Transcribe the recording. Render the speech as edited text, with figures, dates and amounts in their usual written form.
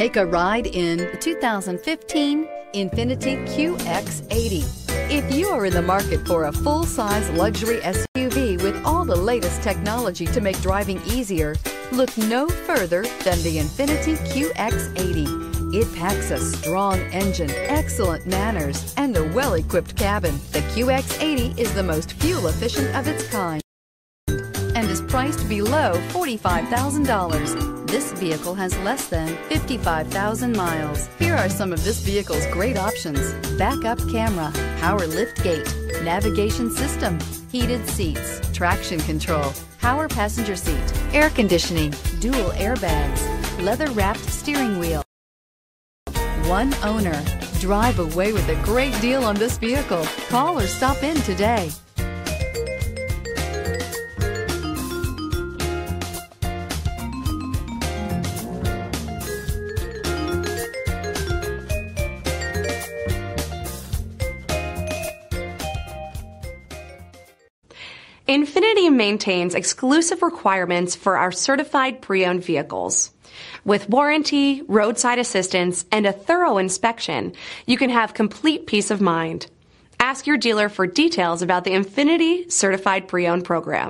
Take a ride in the 2015 Infiniti QX80. If you are in the market for a full-size luxury SUV with all the latest technology to make driving easier, look no further than the Infiniti QX80. It packs a strong engine, excellent manners, and a well-equipped cabin. The QX80 is the most fuel-efficient of its kind and is priced below $45,000. This vehicle has less than 55,000 miles. Here are some of this vehicle's great options: backup camera, power lift gate, navigation system, heated seats, traction control, power passenger seat, air conditioning, dual airbags, leather-wrapped steering wheel. One owner. Drive away with a great deal on this vehicle. Call or stop in today. Infiniti maintains exclusive requirements for our certified pre-owned vehicles. With warranty, roadside assistance, and a thorough inspection, you can have complete peace of mind. Ask your dealer for details about the Infiniti Certified Pre-Owned Program.